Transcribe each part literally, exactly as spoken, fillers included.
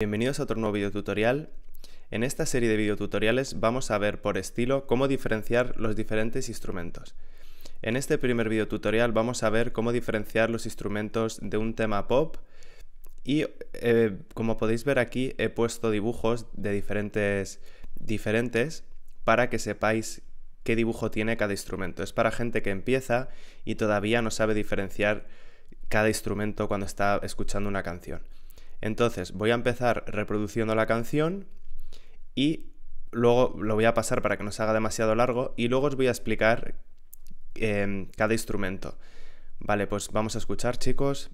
Bienvenidos a otro nuevo videotutorial. En esta serie de videotutoriales vamos a ver por estilo cómo diferenciar los diferentes instrumentos. En este primer videotutorial vamos a ver cómo diferenciar los instrumentos de un tema pop y eh, como podéis ver aquí he puesto dibujos de diferentes, diferentes para que sepáis qué dibujo tiene cada instrumento. Es para gente que empieza y todavía no sabe diferenciar cada instrumento cuando está escuchando una canción. Entonces voy a empezar reproduciendo la canción y luego lo voy a pasar para que no se haga demasiado largo y luego os voy a explicar eh, cada instrumento. Vale, pues vamos a escuchar, chicos.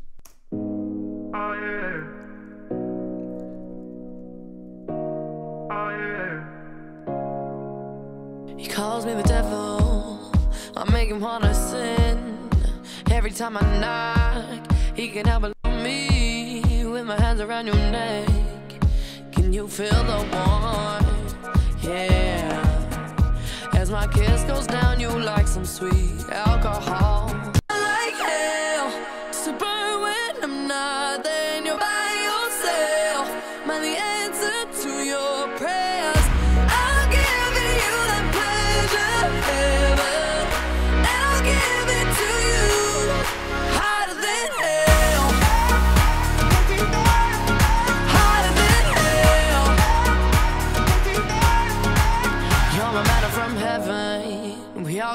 My hands around your neck, can you feel the warmth? Yeah, as my kiss goes down, you like some sweet alcohol. I like hell to burn when I'm not there, and you're by yourself. Am I the answer to your prayers? I'll give you that pleasure ever, and I'll give it to you hotter than hell.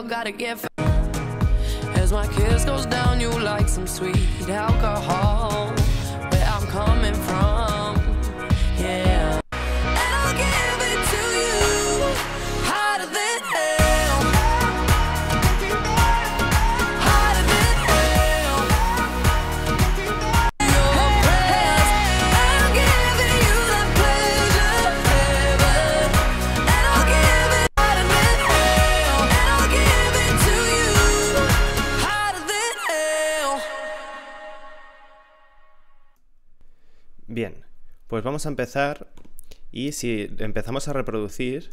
Gotta get as my kiss goes down, you like some sweet alcohol. Where I'm coming from, yeah. And I'll give it to you hotter than hell, hotter than hell. Your prayers, I'll give you the pleasure, baby. And I'll give it hotter than hell. Bien, pues vamos a empezar y si empezamos a reproducir,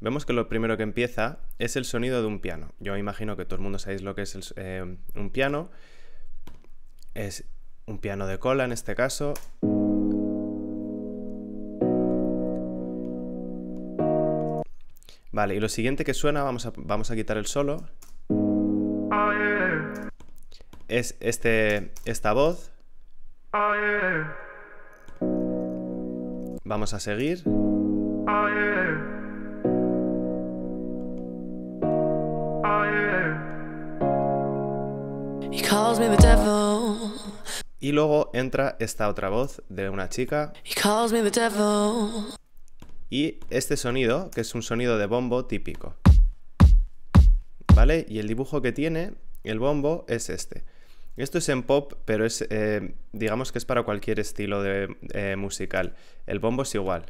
vemos que lo primero que empieza es el sonido de un piano. Yo imagino que todo el mundo sabéis lo que es el, eh, un piano. Es un piano de cola en este caso. Vale, y lo siguiente que suena, vamos a, vamos a quitar el solo. Es este, esta voz. Vamos a seguir. Y luego entra esta otra voz de una chica. Y este sonido, que es un sonido de bombo típico. ¿Vale? Y el dibujo que tiene el bombo es este. Esto es en pop, pero es eh, digamos que es para cualquier estilo de, eh, musical. El bombo es igual.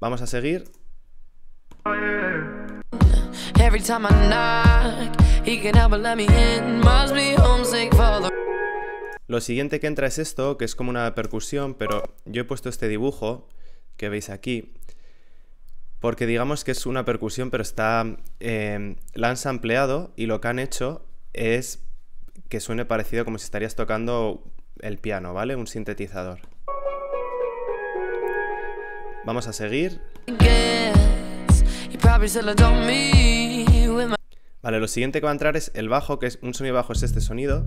Vamos a seguir. Lo siguiente que entra es esto, que es como una percusión, pero yo he puesto este dibujo que veis aquí porque digamos que es una percusión, pero está eh, la han sampleado y lo que han hecho es que suene parecido como si estarías tocando el piano, ¿vale? Un sintetizador. Vamos a seguir. Vale, lo siguiente que va a entrar es el bajo, que es un sonido bajo, es este sonido.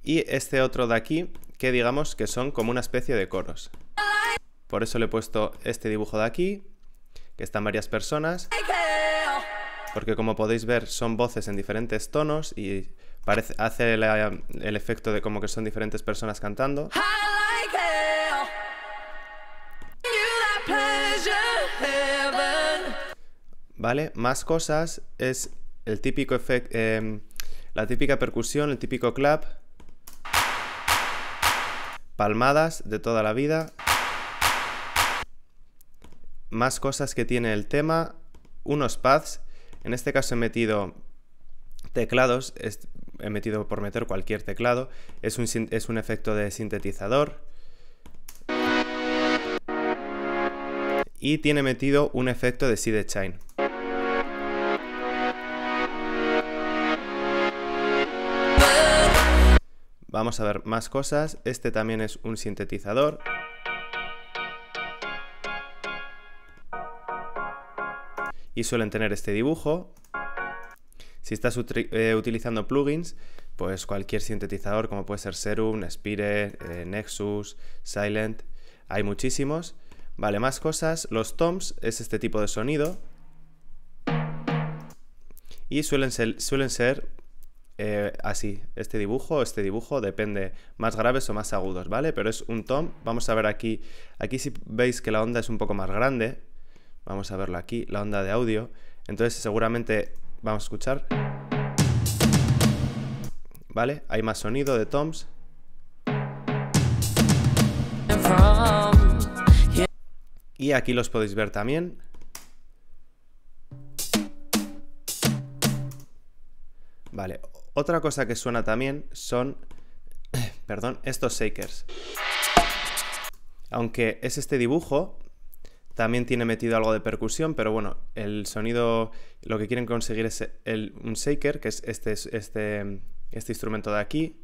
Y este otro de aquí, que digamos que son como una especie de coros. Por eso le he puesto este dibujo de aquí, que están varias personas. Porque como podéis ver, son voces en diferentes tonos y parece, hace la, el efecto de como que son diferentes personas cantando. Vale, más cosas. Es el típico efect, eh, la típica percusión, el típico clap. Palmadas de toda la vida. Más cosas que tiene el tema. Unos pads. En este caso he metido teclados. Es, he metido por meter cualquier teclado. Es un, es un efecto de sintetizador. y tiene metido un efecto de sidechain. Vamos a ver más cosas. Este también es un sintetizador. Y suelen tener este dibujo. Si estás eh, utilizando plugins, pues cualquier sintetizador, como puede ser Serum, Spire, eh, Nexus, Silent, hay muchísimos. Vale, más cosas. Los toms es este tipo de sonido. Y suelen ser, suelen ser eh, así, este dibujo, este dibujo, depende, más graves o más agudos, ¿vale? Pero es un tom. Vamos a ver aquí, aquí si veis que la onda es un poco más grande. Vamos a verlo aquí, la onda de audio. Entonces seguramente vamos a escuchar. ¿Vale? Hay más sonido de toms. Y aquí los podéis ver también. Vale. Otra cosa que suena también son, perdón, estos shakers. Aunque es este dibujo, también tiene metido algo de percusión, pero bueno, el sonido, lo que quieren conseguir es el, un shaker, que es este, este, este instrumento de aquí.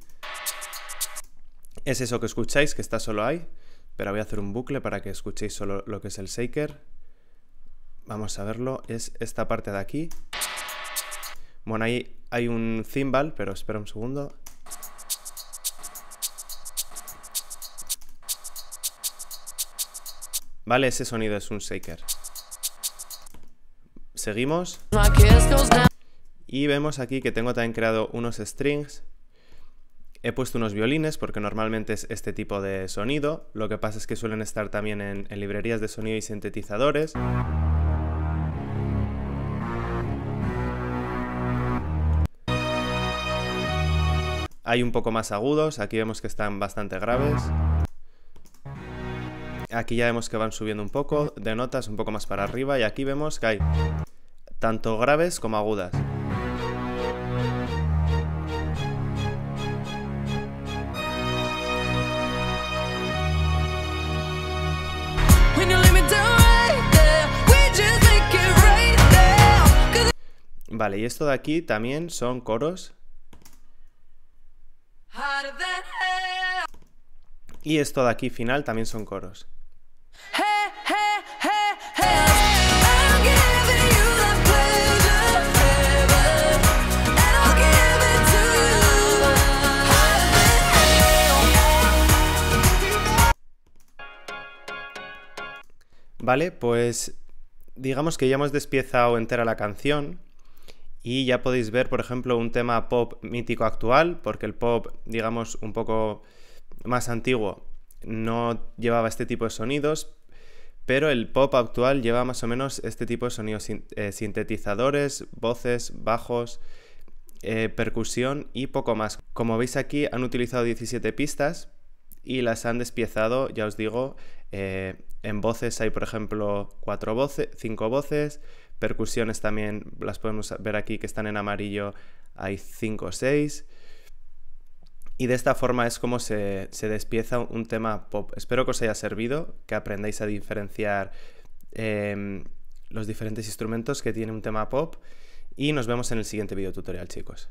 Es eso que escucháis, que está solo ahí, pero voy a hacer un bucle para que escuchéis solo lo que es el shaker. Vamos a verlo, es esta parte de aquí. Bueno, ahí hay un cymbal, pero espera un segundo. Vale, ese sonido es un shaker. Seguimos. Y vemos aquí que tengo también creado unos strings. He puesto unos violines porque normalmente es este tipo de sonido. Lo que pasa es que suelen estar también en, en librerías de sonido y sintetizadores. Hay un poco más agudos. Aquí vemos que están bastante graves. Aquí ya vemos que van subiendo un poco de notas, un poco más para arriba, y aquí vemos que hay tanto graves como agudas. Vale, y esto de aquí también son coros. Y esto de aquí final también son coros. Vale, pues digamos que ya hemos despiezado entera la canción y ya podéis ver, por ejemplo, un tema pop mítico actual, porque el pop, digamos, un poco más antiguo no llevaba este tipo de sonidos, pero el pop actual lleva más o menos este tipo de sonidos, eh, sintetizadores, voces, bajos, eh, percusión y poco más. Como veis aquí han utilizado diecisiete pistas y las han despiezado, ya os digo, eh, en voces hay por ejemplo cuatro voces, cinco voces, percusiones también las podemos ver aquí que están en amarillo, hay cinco o seis. Y de esta forma es como se, se despieza un tema pop. Espero que os haya servido, que aprendáis a diferenciar eh, los diferentes instrumentos que tiene un tema pop. Y nos vemos en el siguiente video tutorial, chicos.